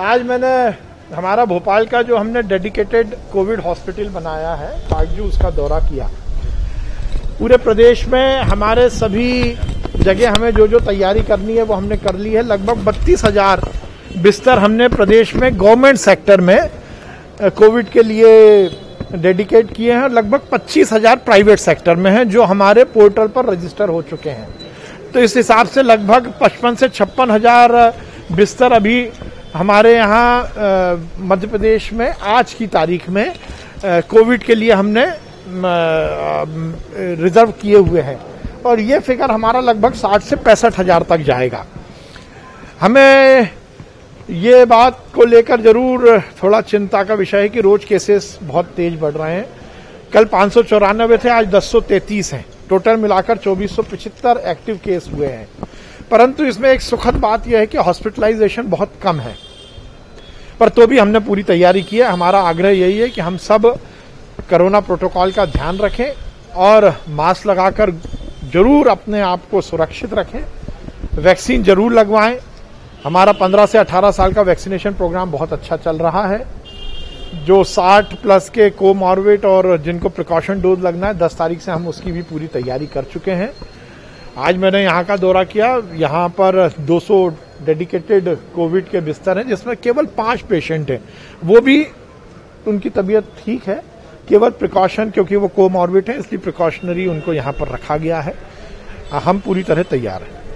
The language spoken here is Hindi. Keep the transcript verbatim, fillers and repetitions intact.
आज मैंने हमारा भोपाल का जो हमने डेडिकेटेड कोविड हॉस्पिटल बनाया है पार्कजू, उसका दौरा किया। पूरे प्रदेश में हमारे सभी जगह हमें जो जो तैयारी करनी है वो हमने कर ली है। लगभग बत्तीस हजार बिस्तर हमने प्रदेश में गवर्नमेंट सेक्टर में कोविड के लिए डेडिकेट किए हैं। लगभग पच्चीस हजार प्राइवेट सेक्टर में हैं जो हमारे पोर्टल पर रजिस्टर हो चुके हैं। तो इस हिसाब से लगभग पचपन से छप्पन हजार बिस्तर अभी हमारे यहाँ मध्य प्रदेश में आज की तारीख में कोविड के लिए हमने रिजर्व किए हुए हैं और ये फिगर हमारा लगभग साठ से पैंसठ हजार तक जाएगा। हमें ये बात को लेकर जरूर थोड़ा चिंता का विषय है कि रोज केसेस बहुत तेज बढ़ रहे हैं। कल पाँच सौ चौरानवे थे, आज दस सौ तैंतीस हैं। टोटल मिलाकर चौबीस सौ पचहत्तर एक्टिव केस हुए हैं। परंतु इसमें एक सुखद बात यह है कि हॉस्पिटलाइजेशन बहुत कम है, पर तो भी हमने पूरी तैयारी की है। हमारा आग्रह यही है कि हम सब कोरोना प्रोटोकॉल का ध्यान रखें और मास्क लगाकर जरूर अपने आप को सुरक्षित रखें। वैक्सीन जरूर लगवाएं। हमारा पंद्रह से अठारह साल का वैक्सीनेशन प्रोग्राम बहुत अच्छा चल रहा है। जो साठ प्लस के कोमॉर्बिड और जिनको प्रिकॉशन डोज लगना है, दस तारीख से हम उसकी भी पूरी तैयारी कर चुके हैं। आज मैंने यहाँ का दौरा किया। यहाँ पर दो सौ डेडिकेटेड कोविड के बिस्तर हैं जिसमें केवल पांच पेशेंट हैं, वो भी उनकी तबीयत ठीक है, केवल प्रिकॉशन, क्योंकि वो कोमॉर्बिड हैं इसलिए प्रिकॉशनरी उनको यहाँ पर रखा गया है। हम पूरी तरह तैयार हैं।